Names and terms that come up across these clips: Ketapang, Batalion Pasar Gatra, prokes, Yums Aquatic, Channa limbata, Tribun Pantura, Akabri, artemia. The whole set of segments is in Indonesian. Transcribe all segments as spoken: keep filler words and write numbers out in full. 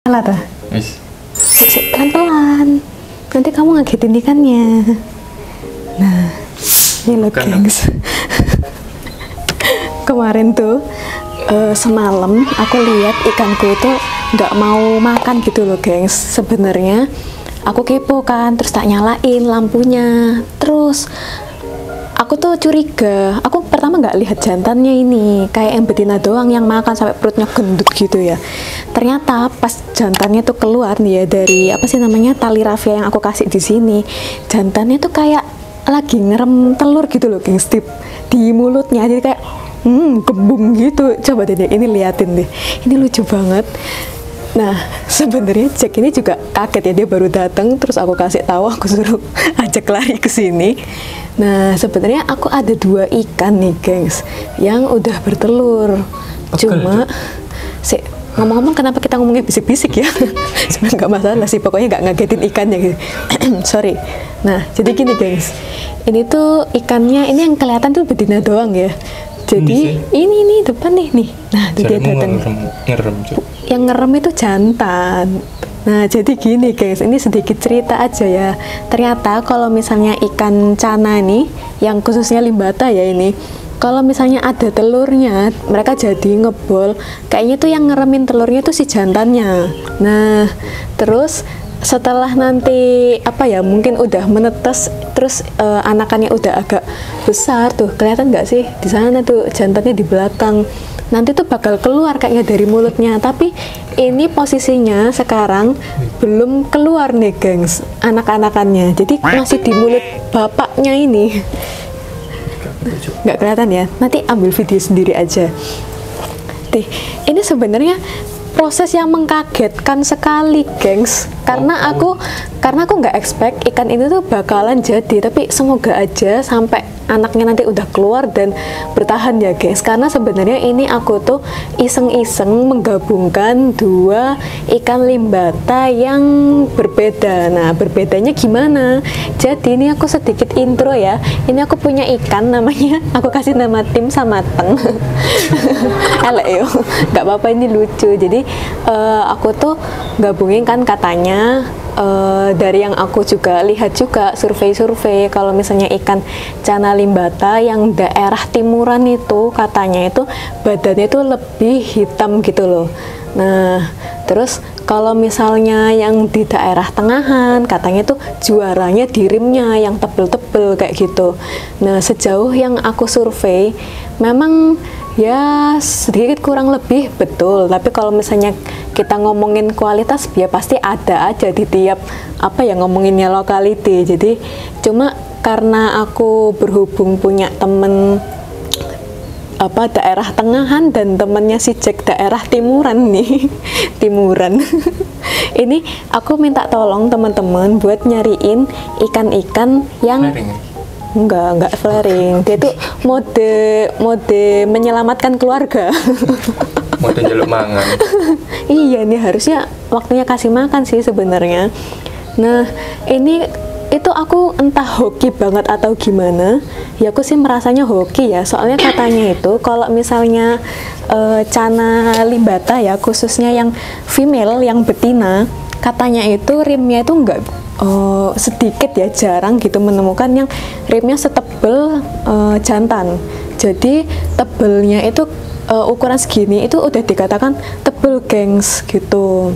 Salah tuh. Yes. Pelan-pelan. Nanti kamu ngagetin ikannya. Nah, ini loh gengs. Kemarin tuh uh, semalam aku lihat ikanku itu nggak mau makan gitu loh gengs. Sebenarnya aku kepo kan, terus tak nyalain lampunya. Terus aku tuh curiga. Aku pertama nggak lihat jantannya ini, kayak yang betina doang yang makan sampai perutnya gendut gitu ya. Ternyata pas jantannya tuh keluar ya dari apa sih namanya tali rafia yang aku kasih di sini, jantannya tuh kayak lagi ngerem telur gitu loh, gengs, tip di mulutnya. Jadi kayak hmm kebum gitu. Coba deh ini liatin deh. Ini lucu banget. Nah, sebenarnya Jack ini juga kaget ya, dia baru datang terus aku kasih tahu, aku suruh ajak lari ke sini. Nah, sebenarnya aku ada dua ikan nih, gengs, yang udah bertelur. Cuma si ngomong-ngomong kenapa kita ngomongnya bisik-bisik ya? Sebenarnya nggak masalah sih, pokoknya nggak ngagetin ikannya gitu. Sorry. Nah, jadi gini, gengs. Ini tuh ikannya, ini yang kelihatan tuh betina doang ya. Jadi ini, ini nih depan nih nih. Nah, dia datang. Ngerem, yang ngerem itu jantan. Nah, jadi gini guys, ini sedikit cerita aja ya. Ternyata kalau misalnya ikan channa nih, yang khususnya limbata ya ini, kalau misalnya ada telurnya, mereka jadi ngebol. Kayaknya tuh yang ngeremin telurnya tuh si jantannya. Nah, terus setelah nanti apa ya, mungkin udah menetes, terus uh, anakannya udah agak besar tuh, kelihatan nggak sih di sana tuh jantannya di belakang, nanti tuh bakal keluar kayaknya dari mulutnya. Tapi ini posisinya sekarang belum keluar nih gengs anak-anakannya, jadi masih di mulut bapaknya ini, nggak kelihatan ya, nanti ambil video sendiri aja deh. Ini sebenarnya proses yang mengkagetkan sekali, gengs. Karena aku, karena aku nggak expect ikan ini tuh bakalan jadi. Tapi semoga aja sampai anaknya nanti udah keluar dan bertahan ya, gengs. Karena sebenarnya ini aku tuh iseng-iseng menggabungkan dua ikan limbata yang berbeda. Nah, berbedanya gimana? Jadi ini aku sedikit intro ya. Ini aku punya ikan namanya, aku kasih nama Tim sama Teng. Eleo, nggak apa-apa ini lucu. Jadi Uh, aku tuh gabungin kan, katanya uh, dari yang aku juga lihat juga survei-survei, kalau misalnya ikan channa limbata yang daerah timuran itu katanya itu badannya itu lebih hitam gitu loh. Nah, terus kalau misalnya yang di daerah tengahan katanya tuh juaranya di rimnya yang tebel-tebel kayak gitu. Nah, sejauh yang aku survei memang ya sedikit kurang lebih betul, tapi kalau misalnya kita ngomongin kualitas ya pasti ada aja di tiap apa ya ngomonginnya lokality. Jadi cuma karena aku berhubung punya temen apa daerah tengahan dan temennya si Jack daerah timuran nih timuran ini aku minta tolong teman-teman buat nyariin ikan-ikan yang enggak enggak flaring, dia tuh mode mode menyelamatkan keluarga. Mode jaluk mangan. Iya nih, harusnya waktunya kasih makan sih sebenarnya. Nah, ini itu aku entah hoki banget atau gimana ya, aku sih merasanya hoki ya, soalnya katanya itu kalau misalnya e, channa limbata ya khususnya yang female yang betina, katanya itu rimnya itu enggak oh, sedikit ya, jarang gitu menemukan yang rimnya setebel e, jantan. Jadi tebelnya itu e, ukuran segini itu udah dikatakan tebel gengs gitu.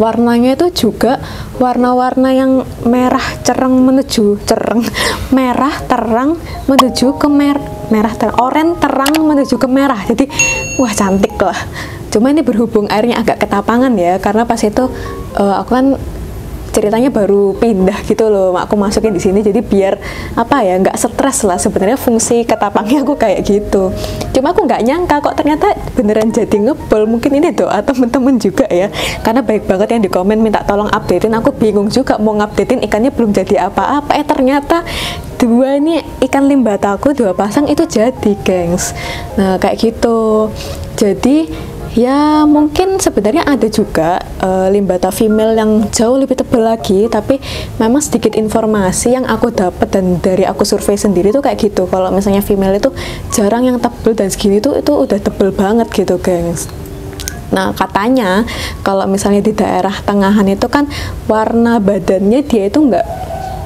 Warnanya itu juga warna-warna yang merah cereng menuju cereng merah terang menuju ke mer merah terang oranye terang menuju ke merah. Jadi wah cantik lah. Cuma ini berhubung airnya agak ketapangan ya, karena pas itu uh, aku kan ceritanya baru pindah gitu loh, aku masukin di sini jadi biar apa ya nggak stres lah. Sebenarnya fungsi ketapangnya aku kayak gitu, cuma aku nggak nyangka kok ternyata beneran jadi ngebol. Mungkin ini doa temen-temen juga ya, karena baik banget yang di komen minta tolong updatein. Aku bingung juga mau ngupdatein ikannya belum jadi apa-apa, eh ternyata dua ini ikan limbata aku dua pasang itu jadi gengs. Nah kayak gitu. Jadi ya mungkin sebenarnya ada juga uh, limbata female yang jauh lebih tebal lagi, tapi memang sedikit informasi yang aku dapat dan dari aku survei sendiri tuh kayak gitu. Kalau misalnya female itu jarang yang tebal dan segini tuh itu udah tebal banget gitu, gengs. Nah, katanya kalau misalnya di daerah tengahan itu kan warna badannya dia itu enggak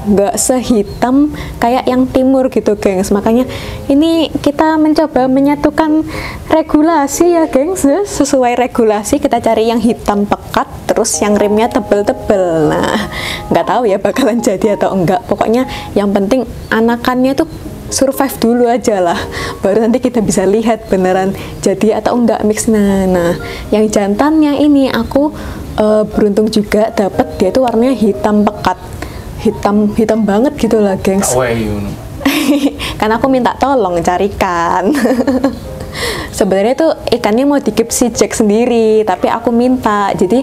nggak sehitam kayak yang timur gitu, gengs. Makanya ini kita mencoba menyatukan regulasi ya, gengs. Sesuai regulasi kita cari yang hitam pekat, terus yang rimnya tebel-tebel. Nah, nggak tahu ya bakalan jadi atau enggak. Pokoknya yang penting anakannya tuh survive dulu aja lah, baru nanti kita bisa lihat beneran jadi atau enggak mixnya. Nah, yang jantannya ini aku uh, beruntung juga dapet, dia itu warnanya hitam pekat, hitam hitam banget gitu lah, gengs. Karena aku minta tolong carikan. Sebenarnya tuh ikannya mau dikip si Jack sendiri, tapi aku minta. Jadi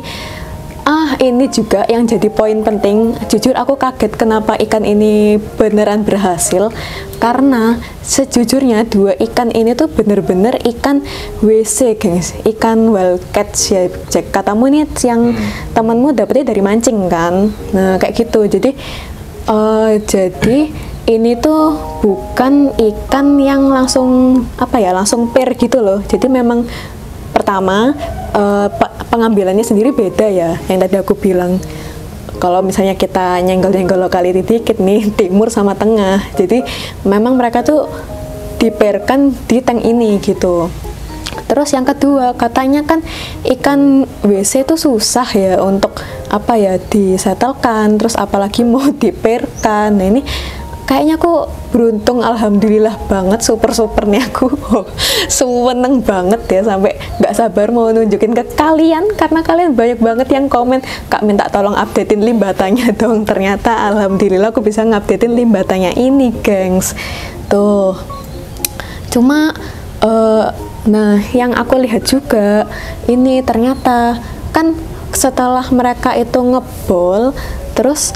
ah ini juga yang jadi poin penting. Jujur aku kaget kenapa ikan ini beneran berhasil, karena sejujurnya dua ikan ini tuh bener-bener ikan W C, gengs, ikan wildcat ya, Jack. Katamu nih yang hmm. temanmu dapetnya dari mancing kan? Nah kayak gitu. Jadi uh, jadi ini tuh bukan ikan yang langsung apa ya, langsung pair gitu loh. Jadi memang pertama uh, pengambilannya sendiri beda ya, yang tadi aku bilang kalau misalnya kita nyenggol-nyenggol lokal ini dikit nih, timur sama tengah. Jadi memang mereka tuh diperkan di tank ini gitu. Terus yang kedua, katanya kan ikan W C itu susah ya untuk apa ya disetelkan, terus apalagi mau diperkan. Nah ini kayaknya aku beruntung, alhamdulillah banget, super-supernya aku. Seneng banget ya, sampai nggak sabar mau nunjukin ke kalian, karena kalian banyak banget yang komen, "Kak minta tolong updatein limbatanya dong." Ternyata alhamdulillah aku bisa ngupdatein limbatanya ini, gengs. Tuh, cuma uh, nah yang aku lihat juga ini ternyata kan setelah mereka itu ngebol, terus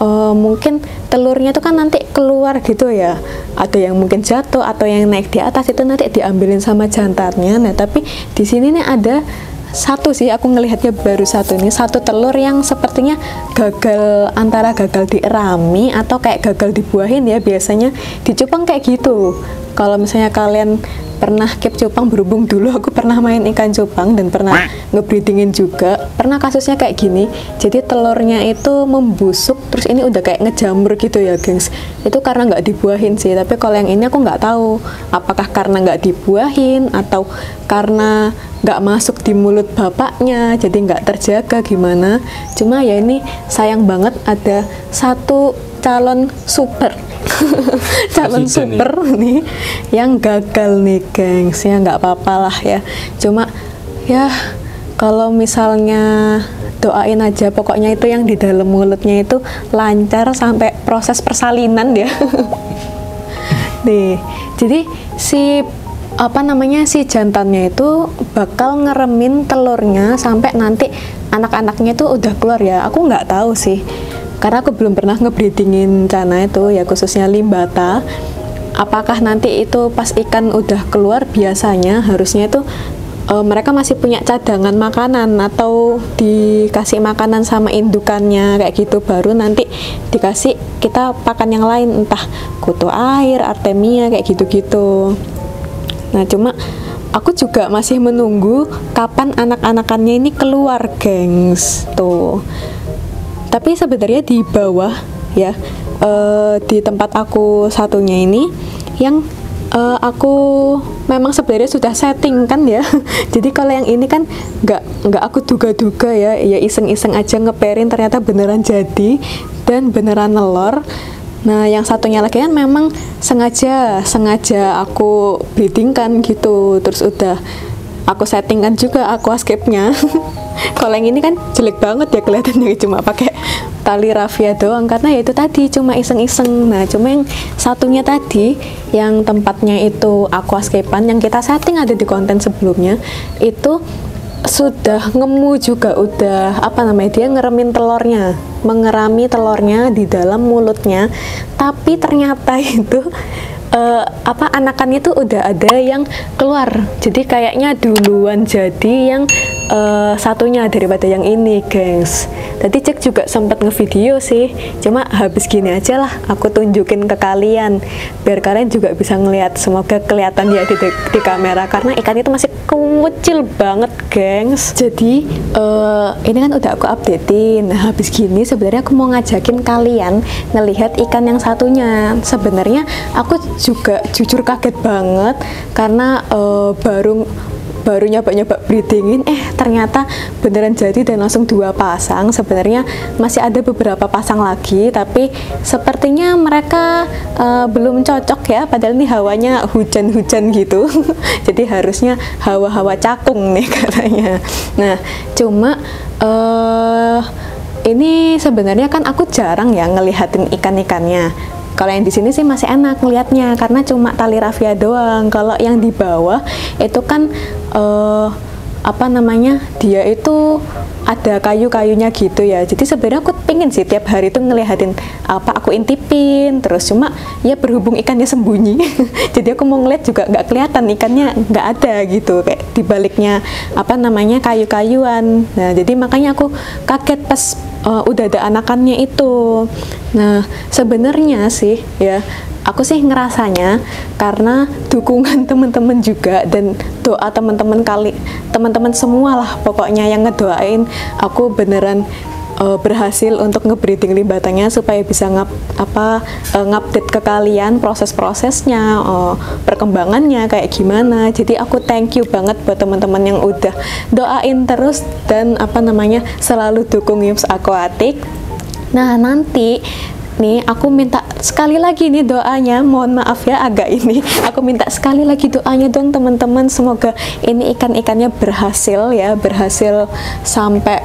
Uh, mungkin telurnya itu kan nanti keluar gitu ya, ada yang mungkin jatuh atau yang naik di atas, itu nanti diambilin sama jantannya. Nah tapi di sini nih ada satu sih aku ngelihatnya, baru satu ini, satu telur yang sepertinya gagal, antara gagal dierami atau kayak gagal dibuahin ya. Biasanya di cupang kayak gitu, kalau misalnya kalian pernah keep cupang, berhubung dulu aku pernah main ikan cupang dan pernah ngebreedingin juga, pernah kasusnya kayak gini. Jadi telurnya itu membusuk, terus ini udah kayak ngejamur gitu ya, gengs. Itu karena nggak dibuahin sih, tapi kalau yang ini aku nggak tahu apakah karena nggak dibuahin atau karena nggak masuk di mulut bapaknya, jadi nggak terjaga gimana. Cuma ya ini sayang banget, ada satu calon super calon super nih yang gagal nih, gengs ya. Nggak apa-apa lah ya, cuma ya kalau misalnya doain aja pokoknya itu yang di dalam mulutnya itu lancar sampai proses persalinan ya. Nih jadi si apa namanya si jantannya itu bakal ngeremin telurnya sampai nanti anak-anaknya itu udah keluar ya. Aku nggak tahu sih, karena aku belum pernah ngebreedingin Channa itu ya, khususnya limbata. Apakah nanti itu pas ikan udah keluar, biasanya harusnya itu e, mereka masih punya cadangan makanan atau dikasih makanan sama indukannya kayak gitu, baru nanti dikasih kita pakan yang lain, entah kutu air, artemia kayak gitu-gitu. Nah cuma aku juga masih menunggu kapan anak-anakannya ini keluar, gengs. Tuh, tapi sebenarnya di bawah ya, uh, di tempat aku satunya ini yang uh, aku memang sebenarnya sudah setting kan ya. Jadi kalau yang ini kan nggak nggak aku duga-duga ya, ya iseng-iseng aja ngeperin, ternyata beneran jadi dan beneran nelor. Nah yang satunya lagi kan memang sengaja sengaja aku breedingkan gitu, terus udah aku settingkan juga aquascape-nya. Kalau yang ini kan jelek banget ya kelihatannya, cuma pakai tali rafia doang, karena ya itu tadi cuma iseng-iseng. Nah cuma yang satunya tadi yang tempatnya itu aquascape-an yang kita setting ada di konten sebelumnya, itu sudah ngemu juga, udah apa namanya dia ngeremin telurnya, mengerami telurnya di dalam mulutnya. Tapi ternyata itu uh, apa anakannya tuh udah ada yang keluar, jadi kayaknya duluan jadi yang uh, satunya daripada yang ini, gengs. Tadi Cek juga sempat ngevideo sih, cuma habis gini aja lah aku tunjukin ke kalian biar kalian juga bisa ngelihat, semoga kelihatan ya di, di, di kamera, karena ikan itu masih kecil banget, gengs. Jadi uh, ini kan udah aku updatein. Nah, habis gini sebenarnya aku mau ngajakin kalian ngelihat ikan yang satunya. Sebenarnya aku juga jujur kaget banget karena uh, baru baru nyoba-nyoba breedingin, eh ternyata beneran jadi dan langsung dua pasang. Sebenarnya masih ada beberapa pasang lagi, tapi sepertinya mereka uh, belum cocok ya, padahal ini hawanya hujan-hujan gitu. Jadi harusnya hawa-hawa cakung nih katanya. Nah, cuma uh, ini sebenarnya kan aku jarang ya ngelihatin ikan-ikannya. Kalau yang di sini sih masih enak ngelihatnya karena cuma tali rafia doang. Kalau yang di bawah itu kan uh, apa namanya, dia itu ada kayu-kayunya gitu ya. Jadi sebenarnya aku pengen sih tiap hari tuh ngelihatin apa aku intipin terus, cuma ya berhubung ikannya sembunyi. Jadi aku mau ngeliat juga nggak kelihatan, ikannya nggak ada gitu, kayak dibaliknya apa namanya kayu-kayuan. Nah, jadi makanya aku kaget pas Uh, udah ada anakannya itu. Nah, sebenarnya sih ya, aku sih ngerasanya karena dukungan teman-teman juga dan doa teman-teman, kali teman-teman semua lah pokoknya yang ngedoain aku beneran uh, berhasil untuk ngebreeding limbatanya supaya bisa ngap apa uh, ngupdate ke kalian proses-prosesnya, uh, perkembangannya kayak gimana. Jadi aku thank you banget buat teman-teman yang udah doain terus dan apa namanya selalu dukung Yums Aquatic. Nah, nanti nih aku minta sekali lagi nih doanya, mohon maaf ya agak ini, aku minta sekali lagi doanya dong teman-teman, semoga ini ikan-ikannya berhasil ya, berhasil sampai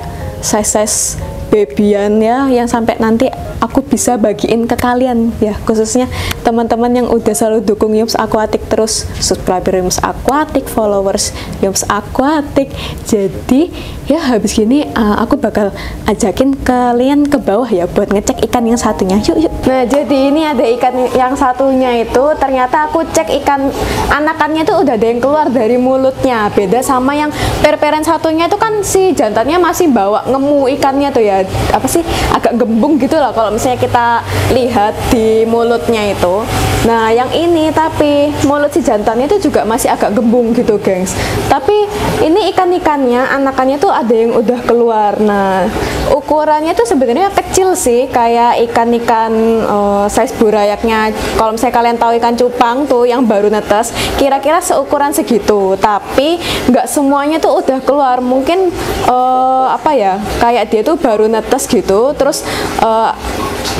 size-size babyan ya, yang sampai nanti aku bisa bagiin ke kalian ya, khususnya teman-teman yang udah selalu dukung Yums Aquatic terus, subscriber Yums Aquatic, followers Yums Aquatic. Jadi ya habis gini uh, aku bakal ajakin kalian ke bawah ya buat ngecek ikan yang satunya, yuk yuk. Nah, jadi ini ada ikan yang satunya itu, ternyata aku cek ikan anakannya itu udah ada yang keluar dari mulutnya, beda sama yang perperen satunya itu kan si jantannya masih bawa ngemu ikannya tuh ya, apa sih agak gembung gitu lah kalau misalnya kita lihat di mulutnya itu. Nah, yang ini tapi mulut si jantannya itu juga masih agak gembung gitu, gengs. Tapi ini ikan-ikannya, anakannya tuh ada yang udah keluar. Nah, ukurannya tuh sebenarnya kecil sih, kayak ikan-ikan uh, size burayaknya. Kalau misalnya kalian tahu ikan cupang tuh yang baru netes, kira-kira seukuran segitu. Tapi nggak semuanya tuh udah keluar. Mungkin uh, apa ya, kayak dia tuh baru netes gitu, terus uh,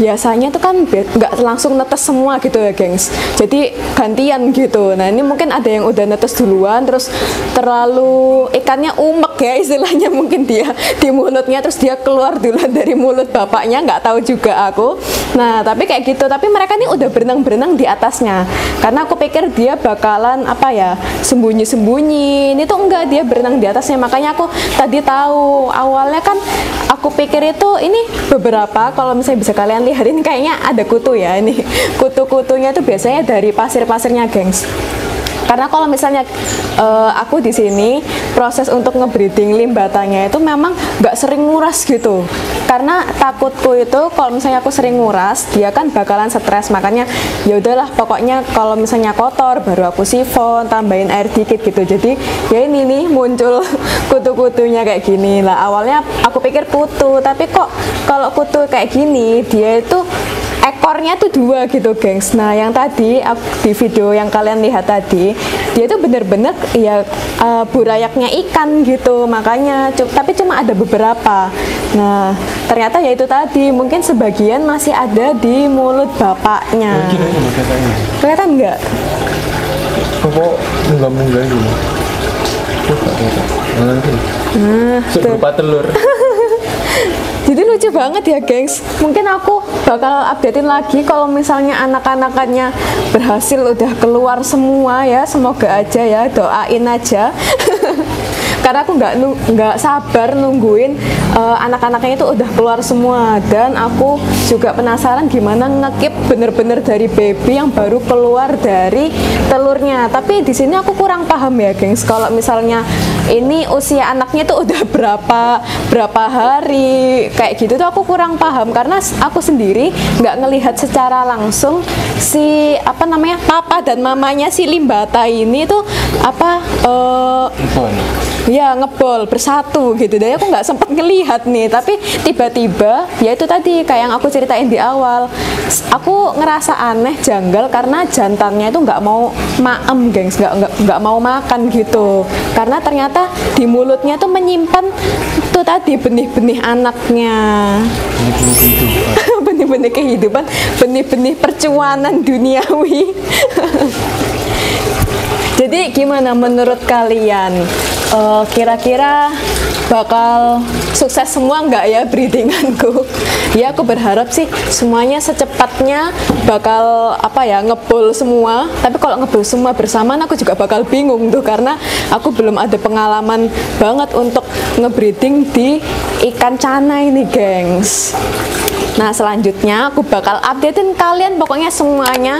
biasanya tuh kan nggak langsung netes semua gitu ya, gengs. Jadi gantian gitu. Nah, ini mungkin ada yang udah netes duluan, terus terlalu ikannya umek ya istilahnya, mungkin dia di mulutnya terus dia keluar duluan dari mulut bapaknya, nggak tahu juga aku. Nah, tapi kayak gitu. Tapi mereka ini udah berenang-berenang di atasnya karena aku pikir dia bakalan apa ya sembunyi-sembunyi. Ini tuh enggak, dia berenang di atasnya. Makanya aku tadi tahu, awalnya kan aku pikir itu ini beberapa, kalau misalnya bisa kalian lihat ini kayaknya ada kutu ya, ini kutu-kutunya itu biasanya dari pasir-pasirnya, gengs. Karena kalau misalnya uh, aku di sini proses untuk ngebreeding limbatanya itu memang nggak sering nguras gitu, karena takutku itu kalau misalnya aku sering nguras dia kan bakalan stres. Makanya ya udahlah, pokoknya kalau misalnya kotor baru aku sifon, tambahin air dikit gitu. Jadi ya ini nih muncul kutu-kutunya kayak gini lah. Awalnya aku pikir kutu, tapi kok kalau kutu kayak gini dia itu ekornya tuh dua gitu, gengs. Nah, yang tadi di video yang kalian lihat tadi, dia tuh bener-bener ya uh, burayaknya ikan gitu. Makanya tapi cuma ada beberapa. Nah, ternyata ya itu tadi, mungkin sebagian masih ada di mulut bapaknya. Kelihatan nggak? Kok nggak munggahin dulu? Nah, berupa telur. Jadi lucu banget ya, gengs. Mungkin aku bakal updatein lagi kalau misalnya anak-anakannya berhasil udah keluar semua ya. Semoga aja ya, doain aja. karena aku nggak nggak sabar nungguin uh, anak-anaknya itu udah keluar semua, dan aku juga penasaran gimana ngekip bener-bener dari baby yang baru keluar dari telurnya. Tapi di sini aku kurang paham ya, gengs, kalau misalnya ini usia anaknya tuh udah berapa berapa hari kayak gitu tuh aku kurang paham, karena aku sendiri nggak ngelihat secara langsung si apa namanya papa dan mamanya si limbata ini tuh apa uh, ya ngebol bersatu gitu. Jadi aku nggak sempat ngelihat nih, tapi tiba-tiba ya itu tadi kayak yang aku ceritain di awal, aku ngerasa aneh, janggal, karena jantannya itu nggak mau maem, gengs, nggak nggak mau makan gitu, karena ternyata di mulutnya tuh menyimpan itu tadi benih-benih anaknya, benih-benih kehidupan, benih-benih percuanan duniawi. Jadi gimana menurut kalian? Uh, kira-kira bakal sukses semua nggak ya breedinganku? Ya aku berharap sih semuanya secepatnya bakal apa ya ngebul semua. Tapi kalau ngebul semua bersamaan aku juga bakal bingung tuh, karena aku belum ada pengalaman banget untuk ngebreeding di ikan channa ini, gengs. Nah selanjutnya aku bakal updatein kalian pokoknya semuanya.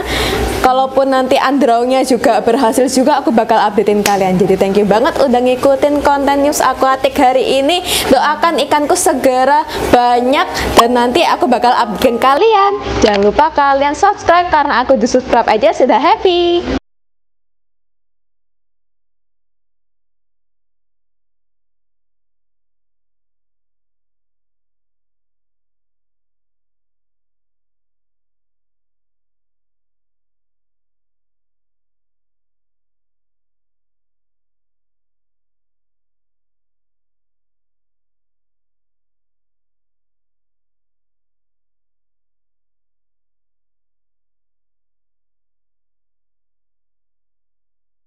Kalaupun nanti undraw-nya juga berhasil juga, aku bakal updatein kalian. Jadi thank you banget udah ngikutin konten Yums Aquatic hari ini. Doakan ikanku segera banyak, dan nanti aku bakal updatein kalian. Jangan lupa kalian subscribe, karena aku di subscribe aja sudah happy.